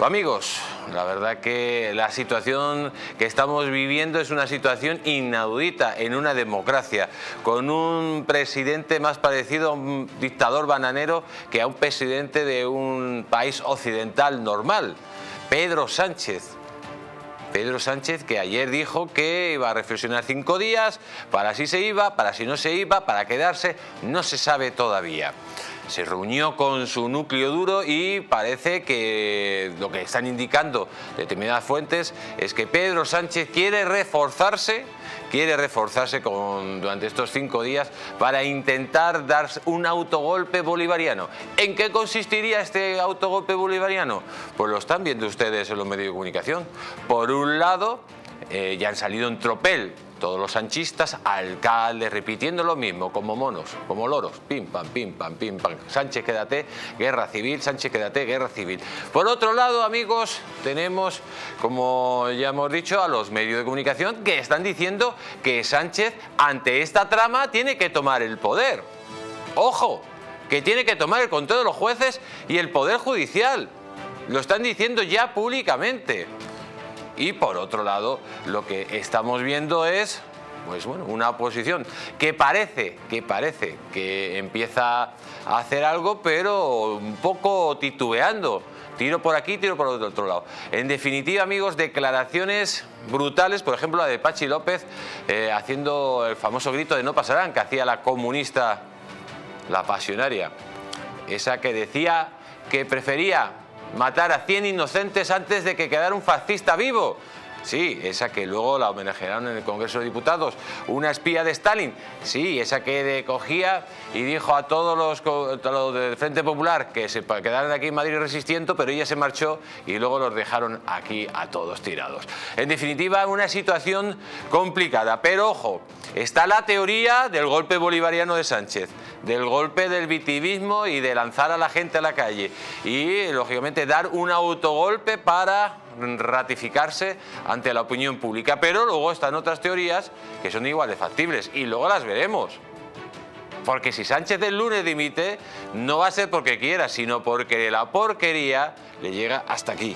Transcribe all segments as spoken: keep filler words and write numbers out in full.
Amigos, la verdad que la situación que estamos viviendo es una situación inaudita en una democracia, con un presidente más parecido a un dictador bananero que a un presidente de un país occidental normal, Pedro Sánchez. Pedro Sánchez, que ayer dijo que iba a reflexionar cinco días, para si se iba, para si no se iba, para quedarse, no se sabe todavía. Se reunió con su núcleo duro y parece que lo que están indicando determinadas fuentes es que Pedro Sánchez quiere reforzarse, quiere reforzarse con, durante estos cinco días para intentar dar un autogolpe bolivariano. ¿En qué consistiría este autogolpe bolivariano? Pues lo están viendo ustedes en los medios de comunicación. Por un lado, eh, ya han salido en tropel todos los sanchistas, alcaldes, repitiendo lo mismo, como monos, como loros, pim, pam, pim, pam, pim, pam, Sánchez quédate, guerra civil, Sánchez quédate, guerra civil. Por otro lado, amigos, tenemos, como ya hemos dicho, a los medios de comunicación que están diciendo que Sánchez, ante esta trama, tiene que tomar el poder. ¡Ojo! Que tiene que tomar el control de los jueces y el poder judicial. Lo están diciendo ya públicamente. Y por otro lado, lo que estamos viendo es, pues bueno, una oposición que parece, que parece que empieza a hacer algo, pero un poco titubeando. Tiro por aquí, tiro por el otro lado. En definitiva, amigos, declaraciones brutales, por ejemplo, la de Pachi López eh, haciendo el famoso grito de no pasarán, que hacía la comunista, la pasionaria. Esa que decía que prefería matar a cien inocentes antes de que quedara un fascista vivo. Sí, esa que luego la homenajearon en el Congreso de Diputados. Una espía de Stalin. Sí, esa que cogía y dijo a todos los, a los del Frente Popular que se quedaran aquí en Madrid resistiendo, pero ella se marchó y luego los dejaron aquí a todos tirados. En definitiva, una situación complicada. Pero ojo, está la teoría del golpe bolivariano de Sánchez, del golpe del victimismo y de lanzar a la gente a la calle. Y, lógicamente, dar un autogolpe para ratificarse ante la opinión pública, pero luego están otras teorías que son igual de factibles y luego las veremos, porque si Sánchez el lunes dimite no va a ser porque quiera, sino porque la porquería le llega hasta aquí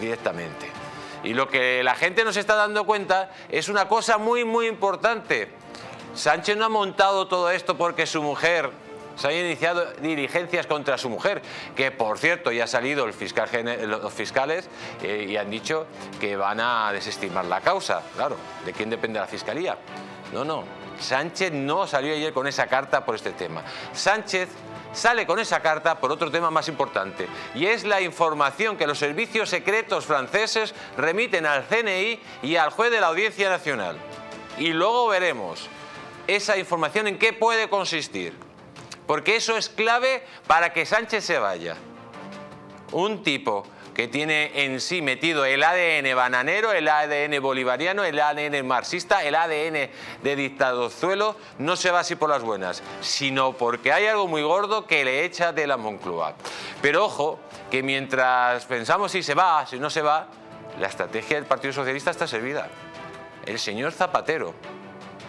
directamente. Y lo que la gente no se está dando cuenta es una cosa muy muy importante: Sánchez no ha montado todo esto porque su mujer, se han iniciado diligencias contra su mujer, que por cierto ya ha salido el fiscal, los fiscales eh, y han dicho que van a desestimar la causa. Claro, ¿de quién depende la fiscalía? No, no, Sánchez no salió ayer con esa carta por este tema. Sánchez sale con esa carta por otro tema más importante, y es la información que los servicios secretos franceses remiten al C N I y al juez de la Audiencia Nacional. Y luego veremos esa información en qué puede consistir, porque eso es clave para que Sánchez se vaya. Un tipo que tiene en sí metido el A D N bananero, el A D N bolivariano, el A D N marxista, el A D N de dictadozuelo, no se va así por las buenas, sino porque hay algo muy gordo que le echa de la Moncloa. Pero ojo, que mientras pensamos si se va, si no se va, la estrategia del Partido Socialista está servida. El señor Zapatero,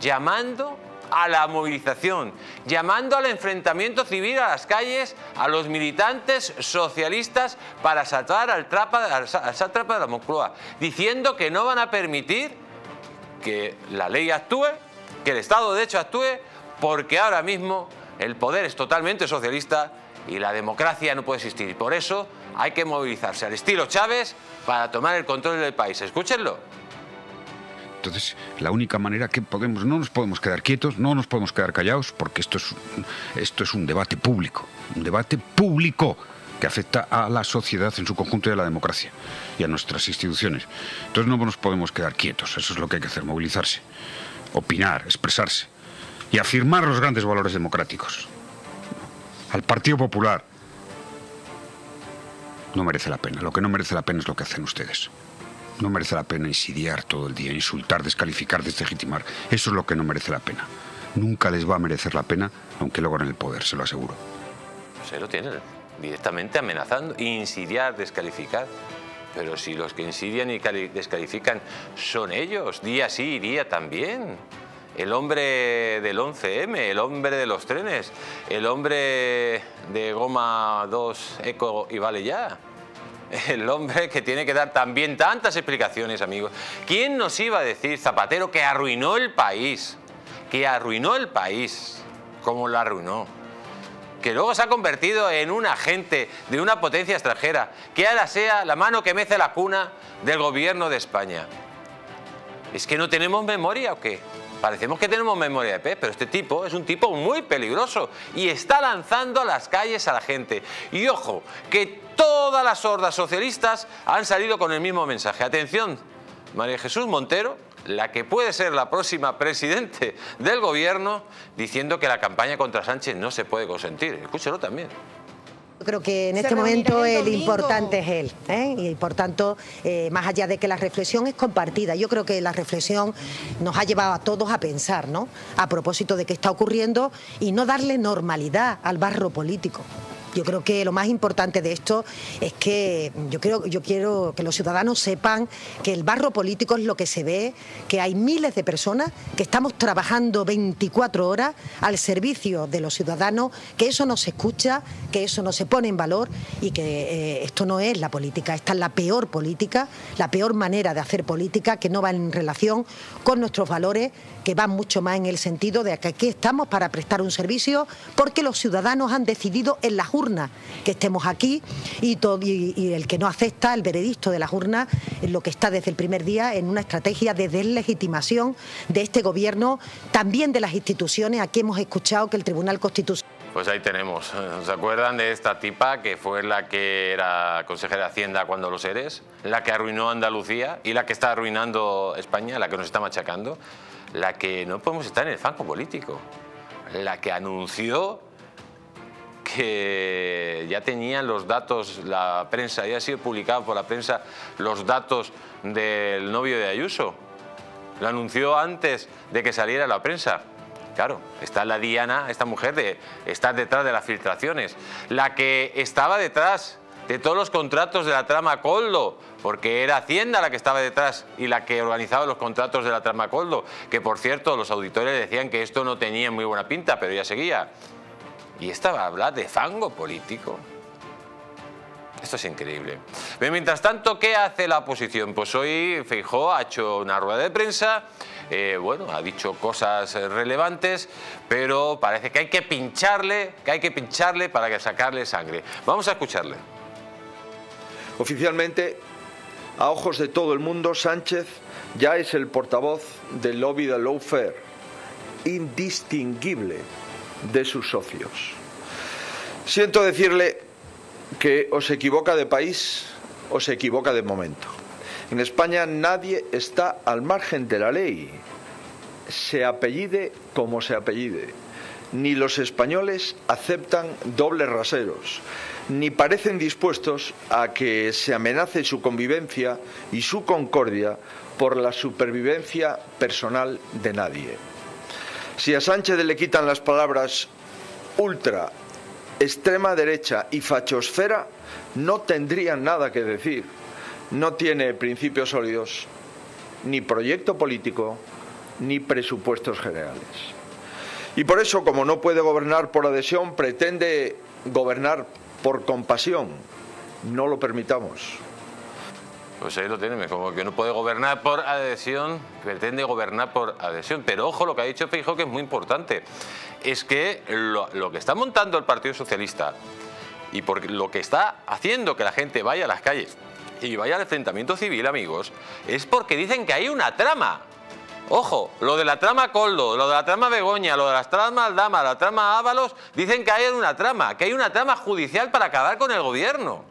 llamando a la movilización, llamando al enfrentamiento civil a las calles, a los militantes socialistas para asaltar al sátrapa de la Moncloa, diciendo que no van a permitir que la ley actúe, que el Estado de Derecho actúe, porque ahora mismo el poder es totalmente socialista y la democracia no puede existir. Por eso hay que movilizarse al estilo Chávez para tomar el control del país. Escúchenlo. Entonces, la única manera que podemos, no nos podemos quedar quietos, no nos podemos quedar callados, porque esto es, esto es un debate público, un debate público que afecta a la sociedad en su conjunto y a la democracia y a nuestras instituciones. Entonces no nos podemos quedar quietos, eso es lo que hay que hacer, movilizarse, opinar, expresarse y afirmar los grandes valores democráticos. Al Partido Popular no merece la pena, lo que no merece la pena es lo que hacen ustedes. No merece la pena insidiar todo el día, insultar, descalificar, deslegitimar. Eso es lo que no merece la pena. Nunca les va a merecer la pena, aunque logren el poder, se lo aseguro. Se lo tienen, directamente amenazando, insidiar, descalificar. Pero si los que insidian y descalifican son ellos, día sí y día también. El hombre del once eme, el hombre de los trenes, el hombre de goma dos, eco y vale ya. el hombre que tiene que dar también tantas explicaciones, amigos. ¿Quién nos iba a decir, Zapatero, que arruinó el país? Que arruinó el país. ¿Cómo lo arruinó? Que luego se ha convertido en un agente de una potencia extranjera, que ahora sea la mano que mece la cuna del gobierno de España. ¿Es que no tenemos memoria o qué? Parecemos que tenemos memoria de pez, pero este tipo es un tipo muy peligroso y está lanzando a las calles a la gente. Y ojo, que todas las hordas socialistas han salido con el mismo mensaje. Atención, María Jesús Montero, la que puede ser la próxima presidente del gobierno, diciendo que la campaña contra Sánchez no se puede consentir. Escúchelo también. Yo creo que en este momento el importante es él, ¿eh? Y por tanto, eh, más allá de que la reflexión es compartida, yo creo que la reflexión nos ha llevado a todos a pensar, ¿no?, a propósito de qué está ocurriendo y no darle normalidad al barro político. Yo creo que lo más importante de esto es que yo, creo, yo quiero que los ciudadanos sepan que el barro político es lo que se ve, que hay miles de personas que estamos trabajando veinticuatro horas al servicio de los ciudadanos, que eso no se escucha, que eso no se pone en valor y que eh, esto no es la política, esta es la peor política, la peor manera de hacer política, que no va en relación con nuestros valores, que van mucho más en el sentido de que aquí estamos para prestar un servicio porque los ciudadanos han decidido en las urnas que estemos aquí y, todo, y, y el que no acepta el veredicto de las urnas, lo que está desde el primer día en una estrategia de deslegitimación de este gobierno, también de las instituciones. Aquí hemos escuchado que el Tribunal Constitucional... Pues ahí tenemos, ¿se acuerdan de esta tipa que fue la que era consejera de Hacienda cuando los Eres? La que arruinó Andalucía y la que está arruinando España, la que nos está machacando, la que no podemos estar en el fango político, la que anunció que ya tenían los datos, la prensa, ya ha sido publicado por la prensa los datos del novio de Ayuso. Lo anunció antes de que saliera la prensa. Claro, está la diana, esta mujer, de estar detrás de las filtraciones. La que estaba detrás de todos los contratos de la trama Koldo, porque era Hacienda la que estaba detrás y la que organizaba los contratos de la trama Koldo, que por cierto los auditores decían que esto no tenía muy buena pinta, pero ya seguía. Y esta va a hablar de fango político. Esto es increíble. Bien, mientras tanto, ¿qué hace la oposición? Pues hoy Feijóo ha hecho una rueda de prensa, eh, bueno, ha dicho cosas relevantes, pero parece que hay que pincharle, que hay que pincharle para sacarle sangre. Vamos a escucharle. Oficialmente, a ojos de todo el mundo, Sánchez ya es el portavoz del lobby de lawfare, indistinguible de sus socios. Siento decirle que os equivoca de país, os equivoca de momento. En España nadie está al margen de la ley, se apellide como se apellide. Ni los españoles aceptan dobles raseros, ni parecen dispuestos a que se amenace su convivencia y su concordia por la supervivencia personal de nadie. Si a Sánchez le quitan las palabras ultra, extrema derecha y fachosfera, no tendrían nada que decir. No tiene principios sólidos, ni proyecto político, ni presupuestos generales. Y por eso, como no puede gobernar por adhesión, pretende gobernar por compasión. No lo permitamos. Pues ahí lo tienen, como que no puede gobernar por adhesión, pretende gobernar por adhesión. Pero ojo, lo que ha dicho Feijóo, que es muy importante, es que lo, lo que está montando el Partido Socialista y por lo que está haciendo que la gente vaya a las calles y vaya al enfrentamiento civil, amigos, es porque dicen que hay una trama. Ojo, lo de la trama Koldo, lo de la trama Begoña, lo de las tramas Aldama, la trama Ábalos, dicen que hay una trama, que hay una trama judicial para acabar con el gobierno.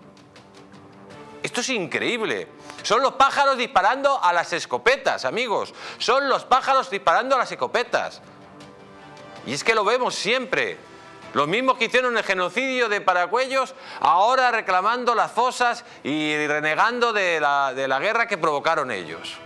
Esto es increíble. Son los pájaros disparando a las escopetas, amigos. Son los pájaros disparando a las escopetas. Y es que lo vemos siempre. Los mismos que hicieron el genocidio de Paracuellos, ahora reclamando las fosas y renegando de la, de la guerra que provocaron ellos.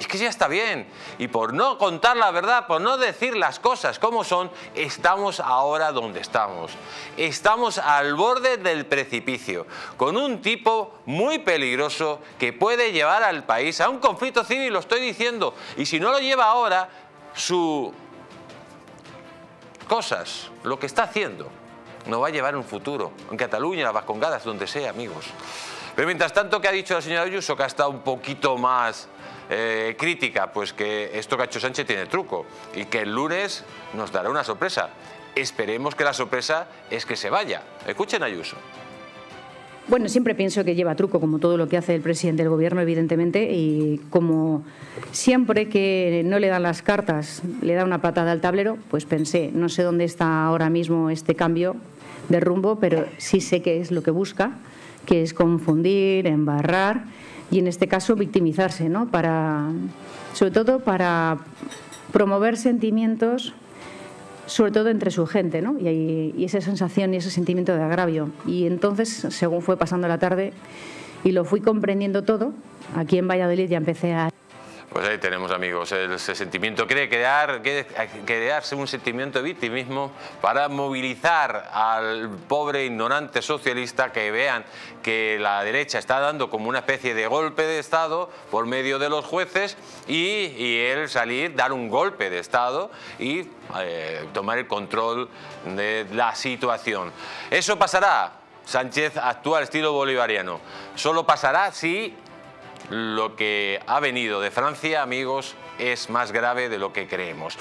Es que ya está bien. Y por no contar la verdad, por no decir las cosas como son, estamos ahora donde estamos. Estamos al borde del precipicio, con un tipo muy peligroso que puede llevar al país a un conflicto civil, lo estoy diciendo. Y si no lo lleva ahora, sus cosas, lo que está haciendo, nos va a llevar un futuro. En Cataluña, en las Vascongadas, donde sea, amigos. Pero mientras tanto, ¿qué ha dicho la señora Ayuso? Que ha estado un poquito más eh, crítica. Pues que esto que ha hecho Sánchez tiene truco y que el lunes nos dará una sorpresa. Esperemos que la sorpresa es que se vaya. Escuchen a Ayuso. Bueno, siempre pienso que lleva truco, como todo lo que hace el presidente del Gobierno, evidentemente, y como siempre que no le dan las cartas, le da una patada al tablero, pues pensé, no sé dónde está ahora mismo este cambio de rumbo, pero sí sé qué es lo que busca, que es confundir, embarrar y, en este caso, victimizarse, ¿no? Para, sobre todo para promover sentimientos, sobre todo entre su gente, ¿no? Y, y esa sensación y ese sentimiento de agravio. Y entonces, según fue pasando la tarde y lo fui comprendiendo todo, aquí en Valladolid ya empecé a... Pues ahí tenemos, amigos, ese sentimiento. Quiere crear, quiere crearse un sentimiento de victimismo para movilizar al pobre ignorante socialista, que vean que la derecha está dando como una especie de golpe de Estado por medio de los jueces y, y él salir, dar un golpe de Estado y eh, tomar el control de la situación. Eso pasará. Sánchez actúa al estilo bolivariano. Solo pasará si... lo que ha venido de Francia, amigos, es más grave de lo que creemos.